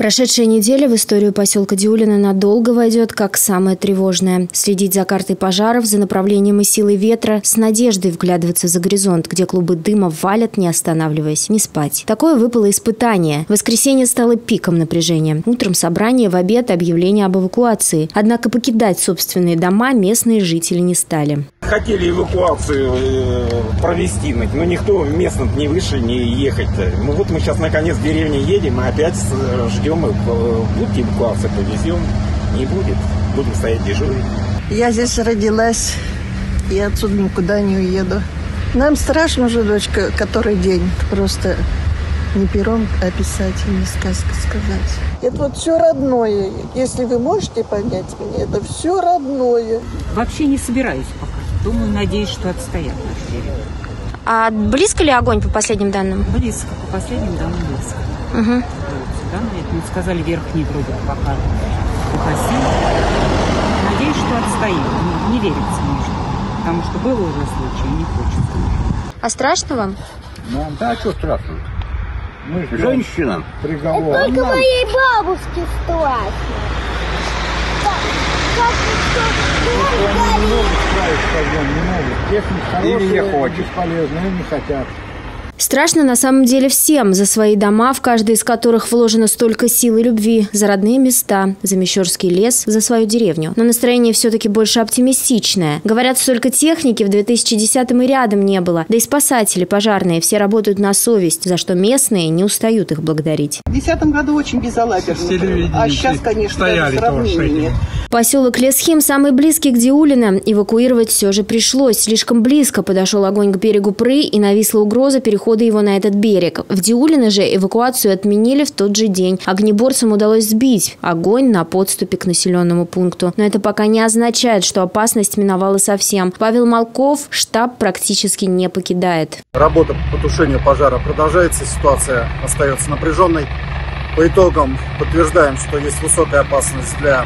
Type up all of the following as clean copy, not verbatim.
Прошедшая неделя в историю поселка Деулино надолго войдет как самая тревожная. Следить за картой пожаров, за направлением и силой ветра, с надеждой вглядываться за горизонт, где клубы дыма валят, не останавливаясь, не спать. Такое выпало испытание. Воскресенье стало пиком напряжения. Утром собрание, в обед объявление об эвакуации. Однако покидать собственные дома местные жители не стали. Хотели эвакуацию провести, но никто местным не вышел, не ехать-то. Ну вот мы сейчас наконец в деревню едем, и опять ждем, будет эвакуация, повезем, не будет, будем стоять дежурить. Я здесь родилась, я отсюда никуда не уеду. Нам страшно уже, дочка, который день, просто не пером описать, не сказка сказать. Это вот все родное, если вы можете понять меня, это все родное. Вообще не собираюсь пока. Думаю, надеюсь, что отстоят наши деревья. А близко ли огонь по последним данным? Близко, по последним данным близко. Угу. Данные, это мы сказали, верхний вроде пока погасил. Надеюсь, что отстоит. Не верится, может. Потому что было уже случай, не хочется. А страшно вам? Ну, да, что страшно? Мы женщинам приговор. Это только моей бабушке страшно. Или не хочет. Бесполезные не хотят. Страшно на самом деле всем. За свои дома, в каждый из которых вложено столько сил и любви. За родные места, за Мещерский лес, за свою деревню. Но настроение все-таки больше оптимистичное. Говорят, столько техники в 2010-м и рядом не было. Да и спасатели, пожарные, все работают на совесть, за что местные не устают их благодарить. В 2010 году очень безалаберно. А сейчас, конечно, даже сравнения нет. Поселок Лесхим самый близкий к Деулино. Эвакуировать все же пришлось. Слишком близко подошел огонь к берегу Пры, и нависла угроза перехода его на этот берег. В Деулино же эвакуацию отменили в тот же день. Огнеборцам удалось сбить огонь на подступе к населенному пункту. Но это пока не означает, что опасность миновала совсем. Павел Малков штаб практически не покидает. Работа по потушению пожара продолжается, ситуация остается напряженной. По итогам подтверждаем, что есть высокая опасность для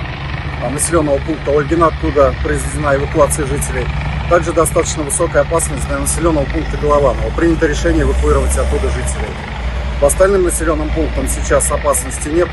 населенного пункта Ольгина, откуда произведена эвакуация жителей. Также достаточно высокая опасность для населенного пункта Голованова. Принято решение эвакуировать оттуда жителей. По остальным населенным пунктам сейчас опасности нет.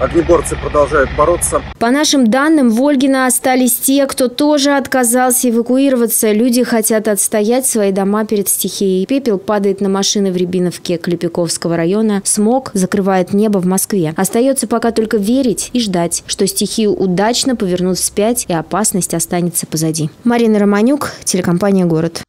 Огнеборцы продолжают бороться. По нашим данным, в Ольгино остались те, кто тоже отказался эвакуироваться. Люди хотят отстоять свои дома перед стихией. Пепел падает на машины в Рябиновке Клепиковского района. Смог закрывает небо в Москве. Остается пока только верить и ждать, что стихию удачно повернут вспять и опасность останется позади. Марина Романюк, телекомпания «Город».